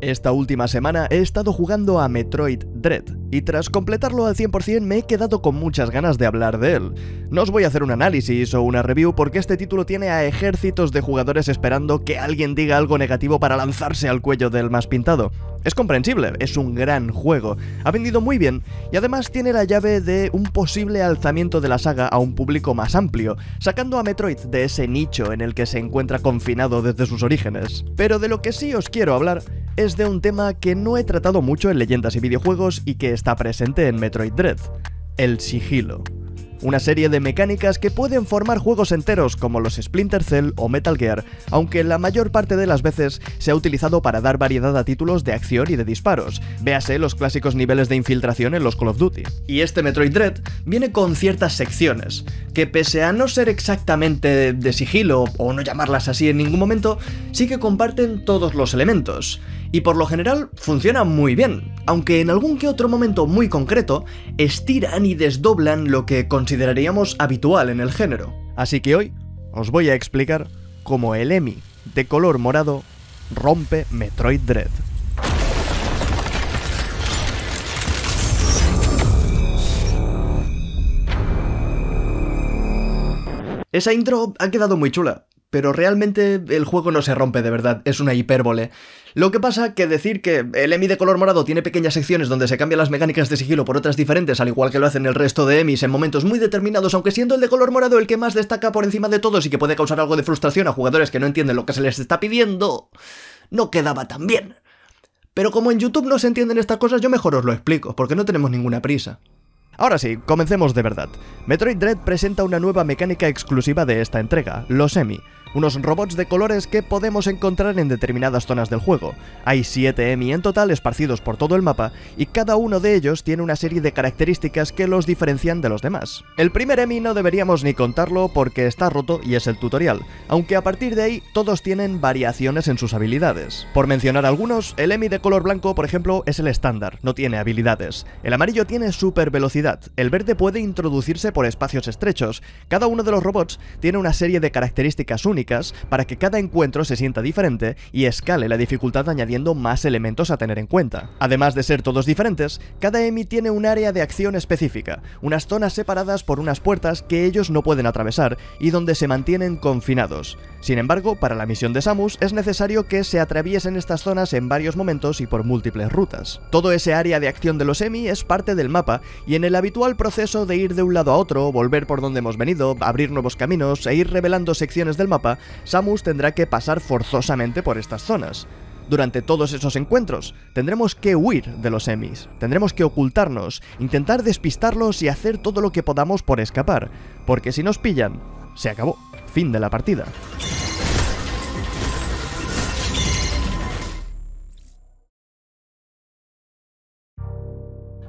Esta última semana he estado jugando a Metroid Dread, y tras completarlo al 100% me he quedado con muchas ganas de hablar de él. No os voy a hacer un análisis o una review porque este título tiene a ejércitos de jugadores esperando que alguien diga algo negativo para lanzarse al cuello del más pintado. Es comprensible, es un gran juego, ha vendido muy bien y además tiene la llave de un posible alzamiento de la saga a un público más amplio, sacando a Metroid de ese nicho en el que se encuentra confinado desde sus orígenes. Pero de lo que sí os quiero hablar es de un tema que no he tratado mucho en Leyendas y Videojuegos y que está presente en Metroid Dread: el sigilo. Una serie de mecánicas que pueden formar juegos enteros como los Splinter Cell o Metal Gear, aunque la mayor parte de las veces se ha utilizado para dar variedad a títulos de acción y de disparos, véase los clásicos niveles de infiltración en los Call of Duty. Y este Metroid Dread viene con ciertas secciones, que pese a no ser exactamente de sigilo o no llamarlas así en ningún momento, sí que comparten todos los elementos, y por lo general funcionan muy bien, aunque en algún que otro momento muy concreto estiran y desdoblan lo que consideraríamos habitual en el género. Así que hoy os voy a explicar cómo el EMMI de color morado rompe Metroid Dread. Esa intro ha quedado muy chula, pero realmente el juego no se rompe de verdad, es una hipérbole. Lo que pasa que decir que el EMMI de color morado tiene pequeñas secciones donde se cambian las mecánicas de sigilo por otras diferentes, al igual que lo hacen el resto de EMMIs en momentos muy determinados, aunque siendo el de color morado el que más destaca por encima de todos y que puede causar algo de frustración a jugadores que no entienden lo que se les está pidiendo, no quedaba tan bien. Pero como en YouTube no se entienden estas cosas, yo mejor os lo explico, porque no tenemos ninguna prisa. Ahora sí, comencemos de verdad. Metroid Dread presenta una nueva mecánica exclusiva de esta entrega, los EMMI, unos robots de colores que podemos encontrar en determinadas zonas del juego. Hay 7 EMMI en total esparcidos por todo el mapa y cada uno de ellos tiene una serie de características que los diferencian de los demás. El primer EMMI no deberíamos ni contarlo porque está roto y es el tutorial, aunque a partir de ahí todos tienen variaciones en sus habilidades. Por mencionar algunos, el EMMI de color blanco, por ejemplo, es el estándar, no tiene habilidades. El amarillo tiene super velocidad. El verde puede introducirse por espacios estrechos. Cada uno de los robots tiene una serie de características únicas para que cada encuentro se sienta diferente y escale la dificultad añadiendo más elementos a tener en cuenta. Además de ser todos diferentes, cada EMMI tiene un área de acción específica, unas zonas separadas por unas puertas que ellos no pueden atravesar y donde se mantienen confinados. Sin embargo, para la misión de Samus es necesario que se atraviesen estas zonas en varios momentos y por múltiples rutas. Todo ese área de acción de los EMMI es parte del mapa y en el habitual proceso de ir de un lado a otro, volver por donde hemos venido, abrir nuevos caminos e ir revelando secciones del mapa, Samus tendrá que pasar forzosamente por estas zonas. Durante todos esos encuentros, tendremos que huir de los EMMIs, tendremos que ocultarnos, intentar despistarlos y hacer todo lo que podamos por escapar, porque si nos pillan, se acabó. Fin de la partida.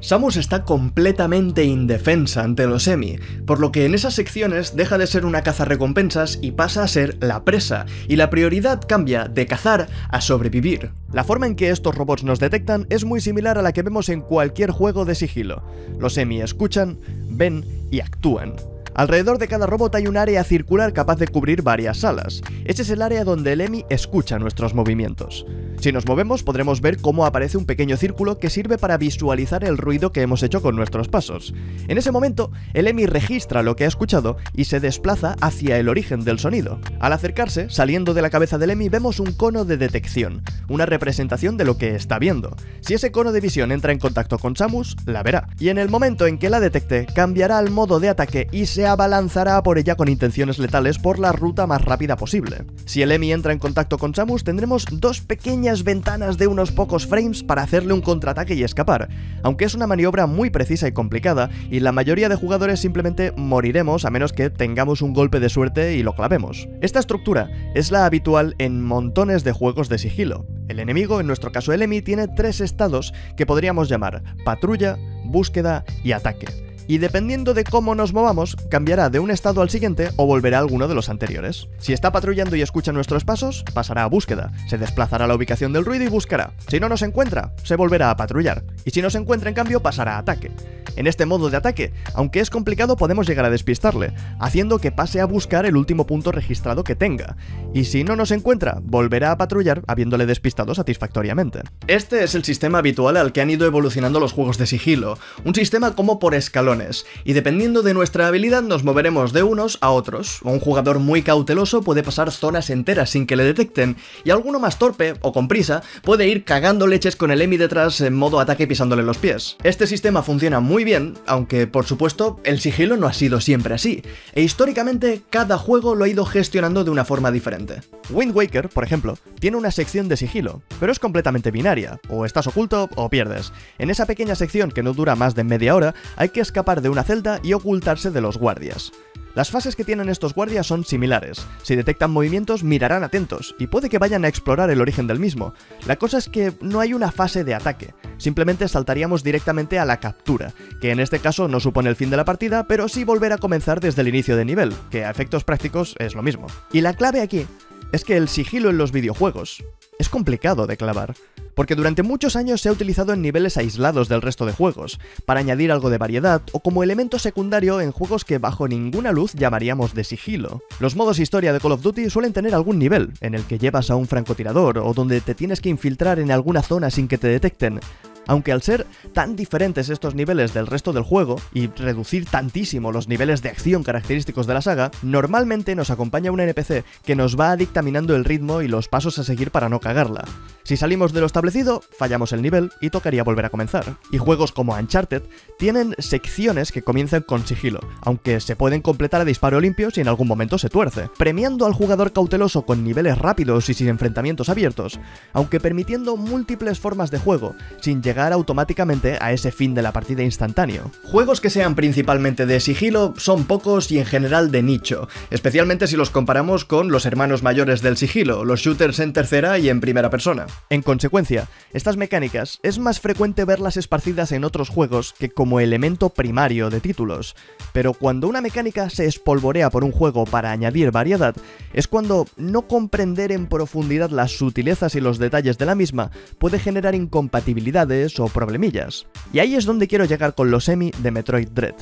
Samus está completamente indefensa ante los EMMI, por lo que en esas secciones deja de ser una cazarrecompensas y pasa a ser la presa, y la prioridad cambia de cazar a sobrevivir. La forma en que estos robots nos detectan es muy similar a la que vemos en cualquier juego de sigilo. Los EMMI escuchan, ven y actúan. Alrededor de cada robot hay un área circular capaz de cubrir varias salas. Ese es el área donde el EMMI escucha nuestros movimientos. Si nos movemos podremos ver cómo aparece un pequeño círculo que sirve para visualizar el ruido que hemos hecho con nuestros pasos. En ese momento, el EMMI registra lo que ha escuchado y se desplaza hacia el origen del sonido. Al acercarse, saliendo de la cabeza del EMMI vemos un cono de detección, una representación de lo que está viendo. Si ese cono de visión entra en contacto con Samus, la verá. Y en el momento en que la detecte, cambiará al modo de ataque y se abalanzará por ella con intenciones letales por la ruta más rápida posible. Si el EMMI entra en contacto con Samus, tendremos dos pequeñas ventanas de unos pocos frames para hacerle un contraataque y escapar, aunque es una maniobra muy precisa y complicada, y la mayoría de jugadores simplemente moriremos a menos que tengamos un golpe de suerte y lo clavemos. Esta estructura es la habitual en montones de juegos de sigilo. El enemigo, en nuestro caso el EMMI, tiene tres estados que podríamos llamar patrulla, búsqueda y ataque. y dependiendo de cómo nos movamos, cambiará de un estado al siguiente o volverá a alguno de los anteriores. Si está patrullando y escucha nuestros pasos, pasará a búsqueda, se desplazará a la ubicación del ruido y buscará. Si no nos encuentra, se volverá a patrullar, y si nos encuentra en cambio pasará a ataque. En este modo de ataque, aunque es complicado, podemos llegar a despistarle, haciendo que pase a buscar el último punto registrado que tenga, y si no nos encuentra, volverá a patrullar habiéndole despistado satisfactoriamente. Este es el sistema habitual al que han ido evolucionando los juegos de sigilo, un sistema como por escalones, y dependiendo de nuestra habilidad nos moveremos de unos a otros. Un jugador muy cauteloso puede pasar zonas enteras sin que le detecten, y alguno más torpe, o con prisa, puede ir cagando leches con el EMMI detrás en modo ataque pisándole los pies. Este sistema funciona muy bien, aunque por supuesto el sigilo no ha sido siempre así, e históricamente cada juego lo ha ido gestionando de una forma diferente. Wind Waker, por ejemplo, tiene una sección de sigilo, pero es completamente binaria, o estás oculto o pierdes. En esa pequeña sección que no dura más de media hora, hay que escapar de una celda y ocultarse de los guardias. Las fases que tienen estos guardias son similares, si detectan movimientos mirarán atentos, y puede que vayan a explorar el origen del mismo. La cosa es que no hay una fase de ataque, simplemente saltaríamos directamente a la captura, que en este caso no supone el fin de la partida, pero sí volver a comenzar desde el inicio de nivel, que a efectos prácticos es lo mismo. Y la clave aquí es que el sigilo en los videojuegos es complicado de clavar, porque durante muchos años se ha utilizado en niveles aislados del resto de juegos, para añadir algo de variedad o como elemento secundario en juegos que bajo ninguna luz llamaríamos de sigilo. Los modos historia de Call of Duty suelen tener algún nivel, en el que llevas a un francotirador o donde te tienes que infiltrar en alguna zona sin que te detecten. Aunque al ser tan diferentes estos niveles del resto del juego, y reducir tantísimo los niveles de acción característicos de la saga, normalmente nos acompaña un NPC que nos va dictaminando el ritmo y los pasos a seguir para no cagarla. Si salimos de lo establecido, fallamos el nivel y tocaría volver a comenzar. Y juegos como Uncharted tienen secciones que comienzan con sigilo, aunque se pueden completar a disparo limpio si en algún momento se tuerce, premiando al jugador cauteloso con niveles rápidos y sin enfrentamientos abiertos, aunque permitiendo múltiples formas de juego, sin llegar automáticamente a ese fin de la partida instantáneo. Juegos que sean principalmente de sigilo son pocos y en general de nicho, especialmente si los comparamos con los hermanos mayores del sigilo, los shooters en tercera y en primera persona. En consecuencia, estas mecánicas es más frecuente verlas esparcidas en otros juegos que como elemento primario de títulos, pero cuando una mecánica se espolvorea por un juego para añadir variedad, es cuando no comprender en profundidad las sutilezas y los detalles de la misma puede generar incompatibilidades o problemillas. Y ahí es donde quiero llegar con los EMMI de Metroid Dread,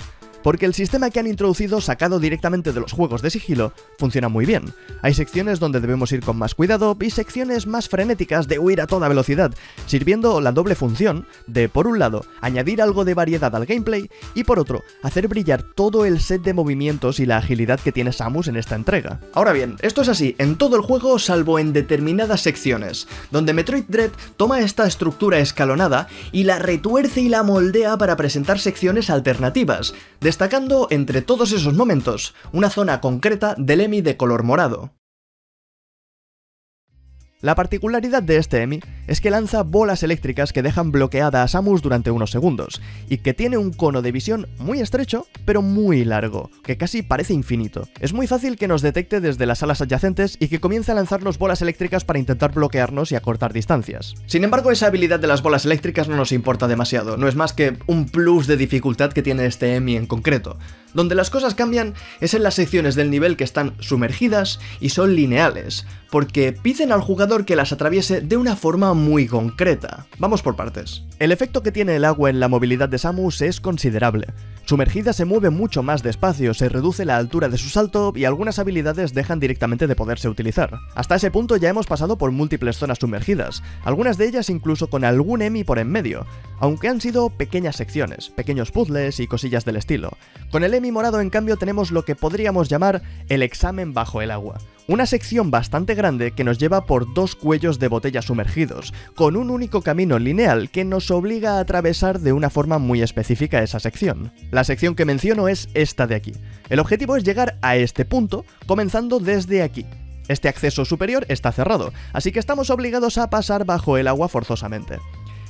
porque el sistema que han introducido, sacado directamente de los juegos de sigilo, funciona muy bien. Hay secciones donde debemos ir con más cuidado y secciones más frenéticas de huir a toda velocidad, sirviendo la doble función de, por un lado, añadir algo de variedad al gameplay y, por otro, hacer brillar todo el set de movimientos y la agilidad que tiene Samus en esta entrega. Ahora bien, esto es así en todo el juego salvo en determinadas secciones, donde Metroid Dread toma esta estructura escalonada y la retuerce y la moldea para presentar secciones alternativas, destacando entre todos esos momentos una zona concreta del EMMI de color morado. La particularidad de este EMMI es que lanza bolas eléctricas que dejan bloqueada a Samus durante unos segundos, y que tiene un cono de visión muy estrecho, pero muy largo, que casi parece infinito. Es muy fácil que nos detecte desde las salas adyacentes y que comience a lanzarnos bolas eléctricas para intentar bloquearnos y acortar distancias. Sin embargo, esa habilidad de las bolas eléctricas no nos importa demasiado, no es más que un plus de dificultad que tiene este EMMI en concreto. Donde las cosas cambian es en las secciones del nivel que están sumergidas y son lineales, porque piden al jugador que las atraviese de una forma muy concreta. Vamos por partes. El efecto que tiene el agua en la movilidad de Samus es considerable. Sumergida se mueve mucho más despacio, se reduce la altura de su salto y algunas habilidades dejan directamente de poderse utilizar. Hasta ese punto ya hemos pasado por múltiples zonas sumergidas, algunas de ellas incluso con algún EMMI por en medio, aunque han sido pequeñas secciones, pequeños puzzles y cosillas del estilo. Con el EMMI morado en cambio tenemos lo que podríamos llamar el examen bajo el agua. Una sección bastante grande que nos lleva por dos cuellos de botella sumergidos, con un único camino lineal que nos obliga a atravesar de una forma muy específica esa sección. La sección que menciono es esta de aquí. El objetivo es llegar a este punto, comenzando desde aquí. Este acceso superior está cerrado, así que estamos obligados a pasar bajo el agua forzosamente.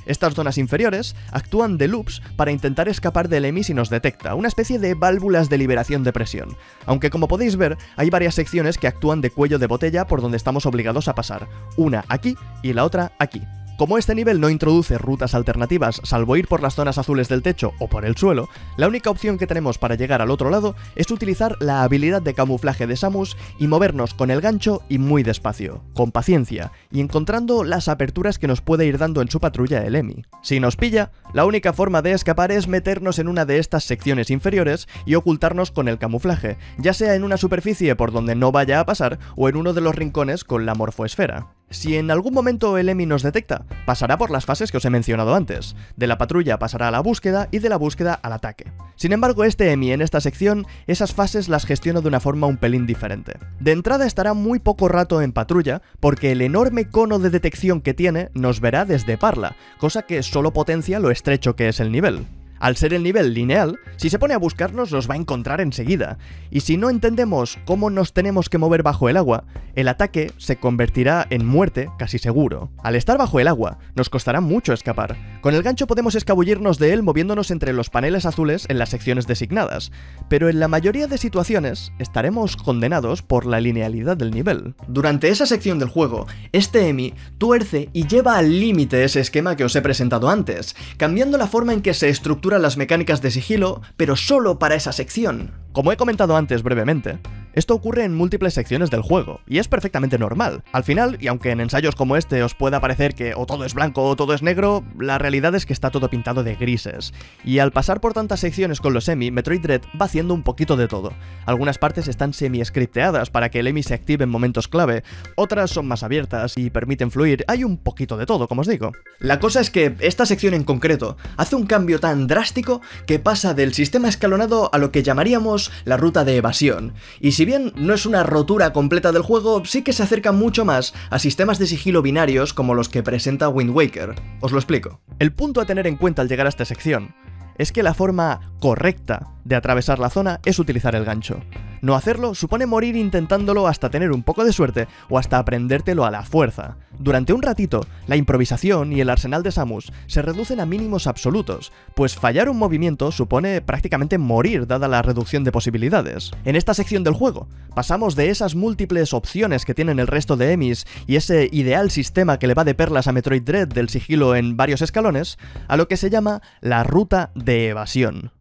Estas zonas inferiores actúan de loops para intentar escapar del EMMI si nos detecta, una especie de válvulas de liberación de presión, aunque como podéis ver hay varias secciones que actúan de cuello de botella por donde estamos obligados a pasar, una aquí y la otra aquí. Como este nivel no introduce rutas alternativas, salvo ir por las zonas azules del techo o por el suelo, la única opción que tenemos para llegar al otro lado es utilizar la habilidad de camuflaje de Samus y movernos con el gancho y muy despacio, con paciencia, y encontrando las aperturas que nos puede ir dando en su patrulla el EMMI. Si nos pilla, la única forma de escapar es meternos en una de estas secciones inferiores y ocultarnos con el camuflaje, ya sea en una superficie por donde no vaya a pasar o en uno de los rincones con la morfoesfera. Si en algún momento el EMMI nos detecta, pasará por las fases que os he mencionado antes. De la patrulla pasará a la búsqueda y de la búsqueda al ataque. Sin embargo, este EMMI en esta sección, esas fases las gestiona de una forma un pelín diferente. De entrada estará muy poco rato en patrulla, porque el enorme cono de detección que tiene nos verá desde Parla, cosa que solo potencia lo estrecho que es el nivel. Al ser el nivel lineal, si se pone a buscarnos nos va a encontrar enseguida, y si no entendemos cómo nos tenemos que mover bajo el agua, el ataque se convertirá en muerte casi seguro. Al estar bajo el agua, nos costará mucho escapar. Con el gancho podemos escabullirnos de él moviéndonos entre los paneles azules en las secciones designadas, pero en la mayoría de situaciones estaremos condenados por la linealidad del nivel. Durante esa sección del juego, este EMMI tuerce y lleva al límite ese esquema que os he presentado antes, cambiando la forma en que se estructura las mecánicas de sigilo, pero solo para esa sección. Como he comentado antes brevemente, esto ocurre en múltiples secciones del juego, y es perfectamente normal. Al final, y aunque en ensayos como este os pueda parecer que o todo es blanco o todo es negro, la realidad es que está todo pintado de grises. Y al pasar por tantas secciones con los EMMI, Metroid Dread va haciendo un poquito de todo. Algunas partes están semi-scripteadas para que el EMMI se active en momentos clave, otras son más abiertas y permiten fluir, hay un poquito de todo, como os digo. La cosa es que esta sección en concreto hace un cambio tan drástico que pasa del sistema escalonado a lo que llamaríamos la ruta de evasión, y si bien no es una rotura completa del juego, sí que se acerca mucho más a sistemas de sigilo binarios como los que presenta Wind Waker. Os lo explico. El punto a tener en cuenta al llegar a esta sección es que la forma correcta de atravesar la zona es utilizar el gancho. No hacerlo supone morir intentándolo hasta tener un poco de suerte o hasta aprendértelo a la fuerza. Durante un ratito, la improvisación y el arsenal de Samus se reducen a mínimos absolutos, pues fallar un movimiento supone prácticamente morir dada la reducción de posibilidades. En esta sección del juego, pasamos de esas múltiples opciones que tienen el resto de EMMIs y ese ideal sistema que le va de perlas a Metroid Dread del sigilo en varios escalones, a lo que se llama la ruta de evasión.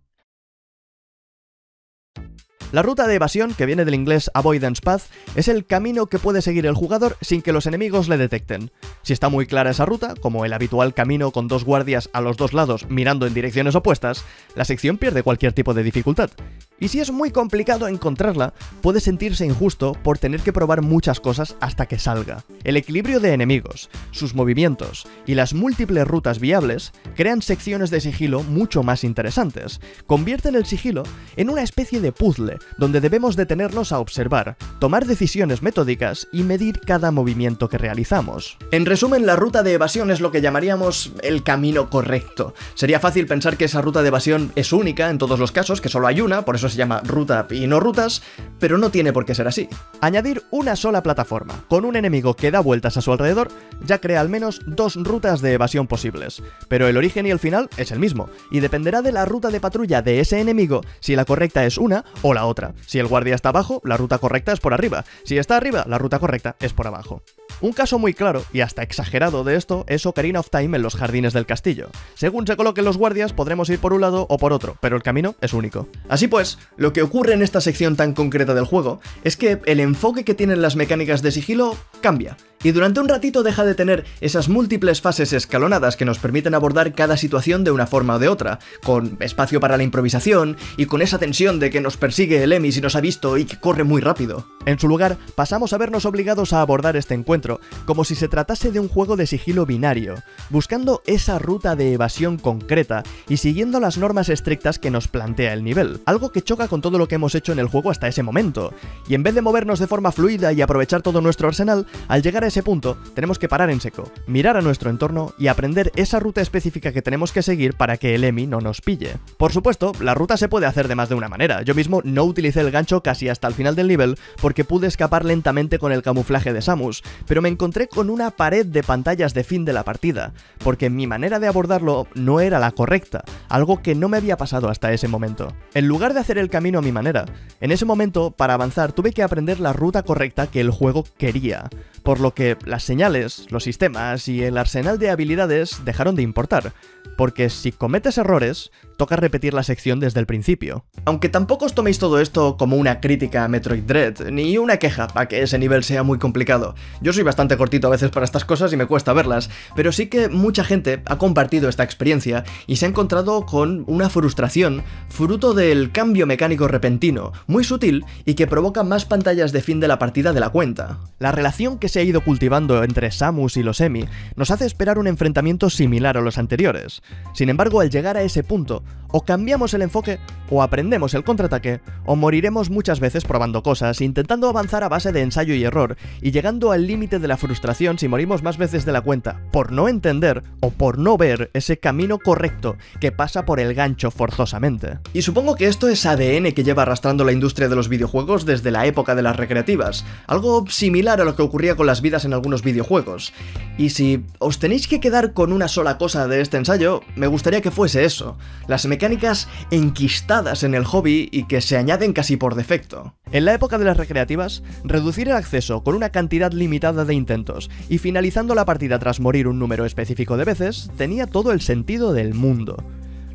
La ruta de evasión, que viene del inglés Avoidance Path, es el camino que puede seguir el jugador sin que los enemigos le detecten. Si está muy clara esa ruta, como el habitual camino con dos guardias a los dos lados mirando en direcciones opuestas, la sección pierde cualquier tipo de dificultad. Y si es muy complicado encontrarla, puede sentirse injusto por tener que probar muchas cosas hasta que salga. El equilibrio de enemigos, sus movimientos y las múltiples rutas viables crean secciones de sigilo mucho más interesantes. Convierten el sigilo en una especie de puzzle, donde debemos detenernos a observar, tomar decisiones metódicas y medir cada movimiento que realizamos. En resumen, la ruta de evasión es lo que llamaríamos el camino correcto. Sería fácil pensar que esa ruta de evasión es única en todos los casos, que solo hay una, por eso se llama ruta y no rutas, pero no tiene por qué ser así. Añadir una sola plataforma, con un enemigo que da vueltas a su alrededor, ya crea al menos dos rutas de evasión posibles, pero el origen y el final es el mismo, y dependerá de la ruta de patrulla de ese enemigo si la correcta es una o la otra. Si el guardia está abajo, la ruta correcta es por arriba. Si está arriba, la ruta correcta es por abajo. Un caso muy claro, y hasta exagerado de esto, es Ocarina of Time en los jardines del castillo. Según se coloquen los guardias, podremos ir por un lado o por otro, pero el camino es único. Así pues, lo que ocurre en esta sección tan concreta del juego es que el enfoque que tienen las mecánicas de sigilo cambia, y durante un ratito deja de tener esas múltiples fases escalonadas que nos permiten abordar cada situación de una forma o de otra, con espacio para la improvisación y con esa tensión de que nos persigue el EMMI si nos ha visto y que corre muy rápido. En su lugar, pasamos a vernos obligados a abordar este encuentro como si se tratase de un juego de sigilo binario, buscando esa ruta de evasión concreta y siguiendo las normas estrictas que nos plantea el nivel, algo que choca con todo lo que hemos hecho en el juego hasta ese momento, y en vez de movernos de forma fluida y aprovechar todo nuestro arsenal, al llegar a ese punto, tenemos que parar en seco, mirar a nuestro entorno y aprender esa ruta específica que tenemos que seguir para que el EMMI no nos pille. Por supuesto, la ruta se puede hacer de más de una manera. Yo mismo no utilicé el gancho casi hasta el final del nivel porque pude escapar lentamente con el camuflaje de Samus, pero me encontré con una pared de pantallas de fin de la partida, porque mi manera de abordarlo no era la correcta, algo que no me había pasado hasta ese momento. En lugar de hacer el camino a mi manera, en ese momento, para avanzar tuve que aprender la ruta correcta que el juego quería, por lo porque las señales, los sistemas y el arsenal de habilidades dejaron de importar, porque si cometes errores, toca repetir la sección desde el principio. Aunque tampoco os toméis todo esto como una crítica a Metroid Dread, ni una queja a que ese nivel sea muy complicado. Yo soy bastante cortito a veces para estas cosas y me cuesta verlas, pero sí que mucha gente ha compartido esta experiencia y se ha encontrado con una frustración fruto del cambio mecánico repentino, muy sutil y que provoca más pantallas de fin de la partida de la cuenta. La relación que se ha ido cultivando entre Samus y los EMMI nos hace esperar un enfrentamiento similar a los anteriores. Sin embargo, al llegar a ese punto, o cambiamos el enfoque, o aprendemos el contraataque, o moriremos muchas veces probando cosas, intentando avanzar a base de ensayo y error, y llegando al límite de la frustración si morimos más veces de la cuenta, por no entender o por no ver ese camino correcto que pasa por el gancho forzosamente. Y supongo que esto es ADN que lleva arrastrando la industria de los videojuegos desde la época de las recreativas, algo similar a lo que ocurría con las vidas en algunos videojuegos. Y si os tenéis que quedar con una sola cosa de este ensayo, me gustaría que fuese eso, las mecánicas enquistadas en el hobby y que se añaden casi por defecto. En la época de las recreativas, reducir el acceso con una cantidad limitada de intentos y finalizando la partida tras morir un número específico de veces tenía todo el sentido del mundo.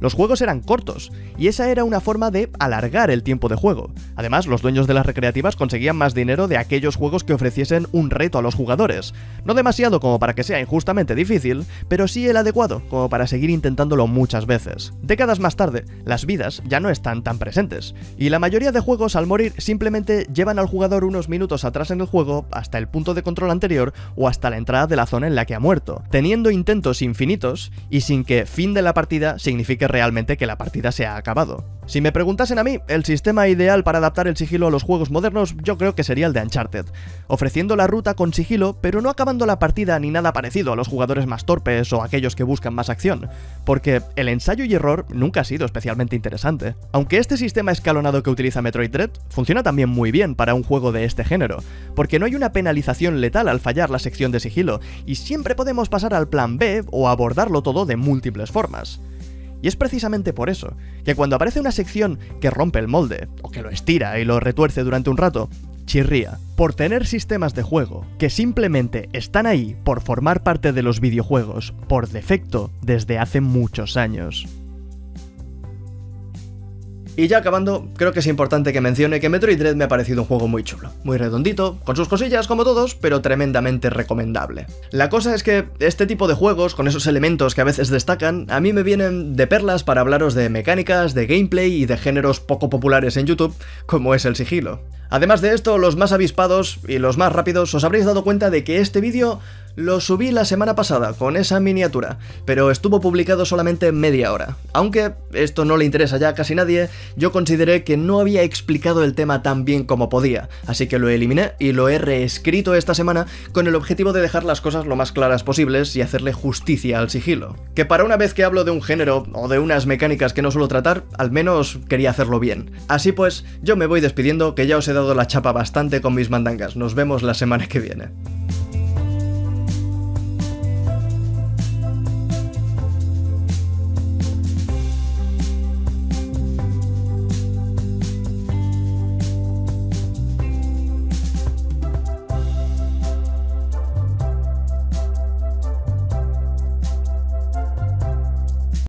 Los juegos eran cortos, y esa era una forma de alargar el tiempo de juego. Además, los dueños de las recreativas conseguían más dinero de aquellos juegos que ofreciesen un reto a los jugadores. No demasiado como para que sea injustamente difícil, pero sí el adecuado, como para seguir intentándolo muchas veces. Décadas más tarde, las vidas ya no están tan presentes, y la mayoría de juegos al morir simplemente llevan al jugador unos minutos atrás en el juego hasta el punto de control anterior o hasta la entrada de la zona en la que ha muerto, teniendo intentos infinitos y sin que fin de la partida signifique realmente que la partida se ha acabado. Si me preguntasen a mí, el sistema ideal para adaptar el sigilo a los juegos modernos yo creo que sería el de Uncharted, ofreciendo la ruta con sigilo pero no acabando la partida ni nada parecido a los jugadores más torpes o aquellos que buscan más acción, porque el ensayo y error nunca ha sido especialmente interesante. Aunque este sistema escalonado que utiliza Metroid Dread funciona también muy bien para un juego de este género, porque no hay una penalización letal al fallar la sección de sigilo y siempre podemos pasar al plan B o abordarlo todo de múltiples formas. Y es precisamente por eso, que cuando aparece una sección que rompe el molde, o que lo estira y lo retuerce durante un rato, chirría. Por tener sistemas de juego que simplemente están ahí por formar parte de los videojuegos por defecto desde hace muchos años. Y ya acabando, creo que es importante que mencione que Metroid Dread me ha parecido un juego muy chulo, muy redondito, con sus cosillas como todos, pero tremendamente recomendable. La cosa es que este tipo de juegos, con esos elementos que a veces destacan, a mí me vienen de perlas para hablaros de mecánicas, de gameplay y de géneros poco populares en YouTube, como es el sigilo. Además de esto, los más avispados y los más rápidos os habréis dado cuenta de que este vídeo lo subí la semana pasada con esa miniatura, pero estuvo publicado solamente media hora. Aunque esto no le interesa ya a casi nadie, yo consideré que no había explicado el tema tan bien como podía, así que lo eliminé y lo he reescrito esta semana con el objetivo de dejar las cosas lo más claras posibles y hacerle justicia al sigilo. Que para una vez que hablo de un género o de unas mecánicas que no suelo tratar, al menos quería hacerlo bien. Así pues, yo me voy despidiendo, que ya os he dado la chapa bastante con mis mandangas. Nos vemos la semana que viene.